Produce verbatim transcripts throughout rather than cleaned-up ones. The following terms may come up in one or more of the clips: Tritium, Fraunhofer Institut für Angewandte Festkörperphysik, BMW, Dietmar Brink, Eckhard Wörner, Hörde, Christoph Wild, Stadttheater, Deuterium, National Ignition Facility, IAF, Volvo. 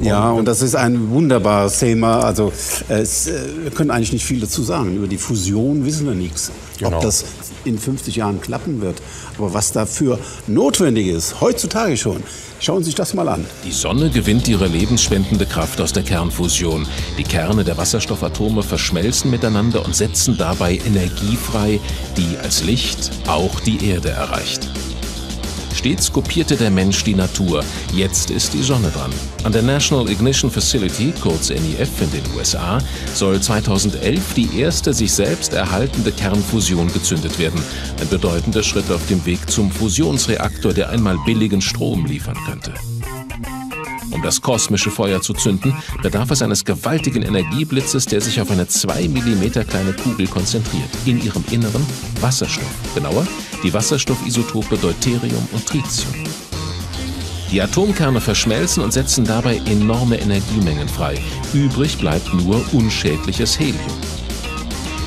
Ja, und das ist ein wunderbares Thema. Also es, wir können eigentlich nicht viel dazu sagen. Über die Fusion wissen wir nichts. Genau. Ob das in fünfzig Jahren klappen wird. Aber was dafür notwendig ist, heutzutage schon, schauen Sie sich das mal an. Die Sonne gewinnt ihre lebensspendende Kraft aus der Kernfusion. Die Kerne der Wasserstoffatome verschmelzen miteinander und setzen dabei Energie frei, die als Licht auch die Erde erreicht. Stets kopierte der Mensch die Natur. Jetzt ist die Sonne dran. An der National Ignition Facility, kurz N I F in den U S A, soll zweitausendelf die erste sich selbst erhaltende Kernfusion gezündet werden. Ein bedeutender Schritt auf dem Weg zum Fusionsreaktor, der einmal billigen Strom liefern könnte. Um das kosmische Feuer zu zünden, bedarf es eines gewaltigen Energieblitzes, der sich auf eine zwei Millimeter kleine Kugel konzentriert. In ihrem Inneren Wasserstoff. Genauer, die Wasserstoffisotope Deuterium und Tritium. Die Atomkerne verschmelzen und setzen dabei enorme Energiemengen frei. Übrig bleibt nur unschädliches Helium.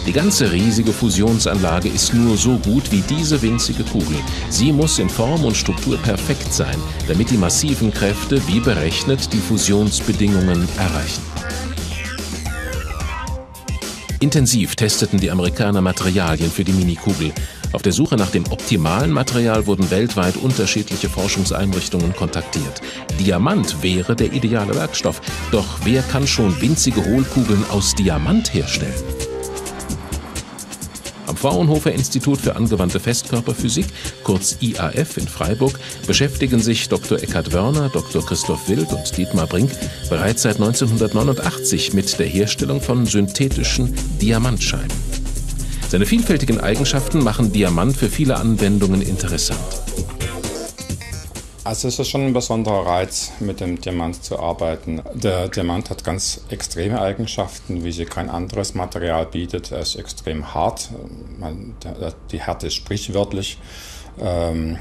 Die ganze riesige Fusionsanlage ist nur so gut wie diese winzige Kugel. Sie muss in Form und Struktur perfekt sein, damit die massiven Kräfte, wie berechnet, die Fusionsbedingungen erreichen. Intensiv testeten die Amerikaner Materialien für die Minikugel. Auf der Suche nach dem optimalen Material wurden weltweit unterschiedliche Forschungseinrichtungen kontaktiert. Diamant wäre der ideale Werkstoff. Doch wer kann schon winzige Hohlkugeln aus Diamant herstellen? Am Fraunhofer Institut für Angewandte Festkörperphysik, kurz I A F in Freiburg, beschäftigen sich Doktor Eckhard Wörner, Doktor Christoph Wild und Dietmar Brink bereits seit neunzehnhundertneunundachtzig mit der Herstellung von synthetischen Diamantscheiben. Seine vielfältigen Eigenschaften machen Diamant für viele Anwendungen interessant. Also es ist schon ein besonderer Reiz, mit dem Diamant zu arbeiten. Der Diamant hat ganz extreme Eigenschaften, wie sie kein anderes Material bietet. Er ist extrem hart. Man, die Härte ist sprichwörtlich. Ähm,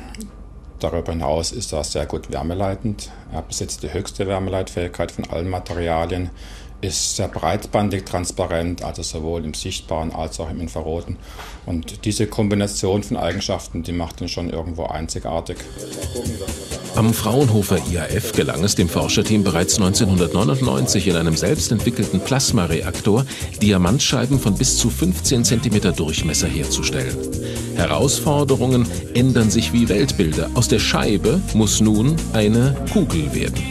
darüber hinaus ist er sehr gut wärmeleitend. Er besitzt die höchste Wärmeleitfähigkeit von allen Materialien. Ist sehr breitbandig transparent, also sowohl im Sichtbaren als auch im Infraroten. Und diese Kombination von Eigenschaften, die macht ihn schon irgendwo einzigartig. Am Fraunhofer I A F gelang es dem Forscherteam bereits neunzehnhundertneunundneunzig in einem selbstentwickelten Plasmareaktor, Diamantscheiben von bis zu fünfzehn Zentimeter Durchmesser herzustellen. Herausforderungen ändern sich wie Weltbilder. Aus der Scheibe muss nun eine Kugel werden.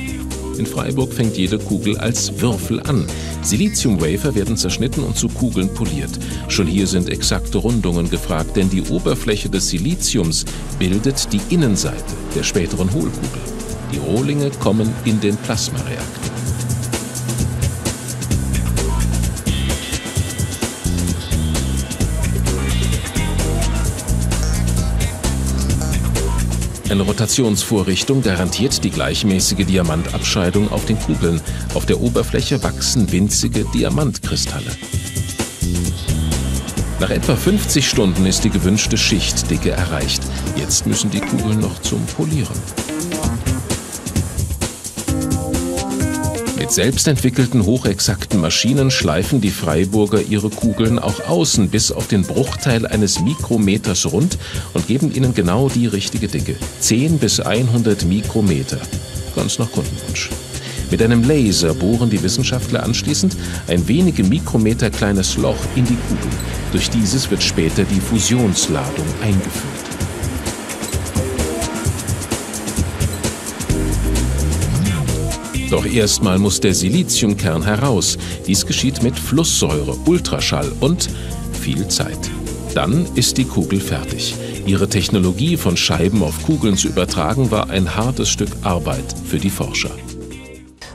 In Freiburg fängt jede Kugel als Würfel an. Siliziumwafer werden zerschnitten und zu Kugeln poliert. Schon hier sind exakte Rundungen gefragt, denn die Oberfläche des Siliziums bildet die Innenseite der späteren Hohlkugel. Die Rohlinge kommen in den Plasmareaktor. Eine Rotationsvorrichtung garantiert die gleichmäßige Diamantabscheidung auf den Kugeln. Auf der Oberfläche wachsen winzige Diamantkristalle. Nach etwa fünfzig Stunden ist die gewünschte Schichtdicke erreicht. Jetzt müssen die Kugeln noch zum Polieren. Mit selbstentwickelten, hochexakten Maschinen schleifen die Freiburger ihre Kugeln auch außen bis auf den Bruchteil eines Mikrometers rund und geben ihnen genau die richtige Dicke. zehn bis hundert Mikrometer. Ganz nach Kundenwunsch. Mit einem Laser bohren die Wissenschaftler anschließend ein wenige Mikrometer kleines Loch in die Kugel. Durch dieses wird später die Fusionsladung eingeführt. Doch erstmal muss der Siliziumkern heraus. Dies geschieht mit Flusssäure, Ultraschall und viel Zeit. Dann ist die Kugel fertig. Ihre Technologie, von Scheiben auf Kugeln zu übertragen, war ein hartes Stück Arbeit für die Forscher.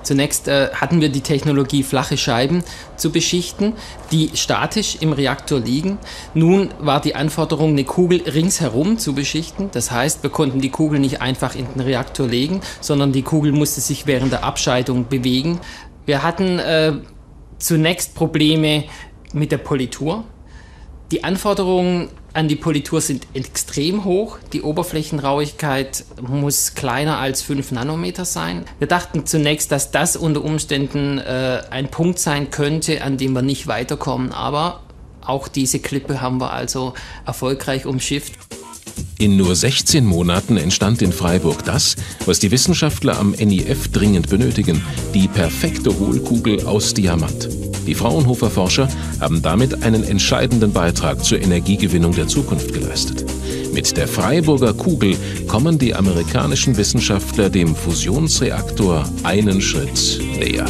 Zunächst äh, hatten wir die Technologie, flache Scheiben zu beschichten, die statisch im Reaktor liegen. Nun war die Anforderung, eine Kugel ringsherum zu beschichten. Das heißt, wir konnten die Kugel nicht einfach in den Reaktor legen, sondern die Kugel musste sich während der Abscheidung bewegen. Wir hatten äh, zunächst Probleme mit der Politur. Die Anforderungen an die Politur sind extrem hoch. Die Oberflächenrauigkeit muss kleiner als fünf Nanometer sein. Wir dachten zunächst, dass das unter Umständen äh, ein Punkt sein könnte, an dem wir nicht weiterkommen. Aber auch diese Klippe haben wir also erfolgreich umschifft. In nur sechzehn Monaten entstand in Freiburg das, was die Wissenschaftler am N I F dringend benötigen, die perfekte Hohlkugel aus Diamant. Die Fraunhofer-Forscher haben damit einen entscheidenden Beitrag zur Energiegewinnung der Zukunft geleistet. Mit der Freiburger Kugel kommen die amerikanischen Wissenschaftler dem Fusionsreaktor einen Schritt näher.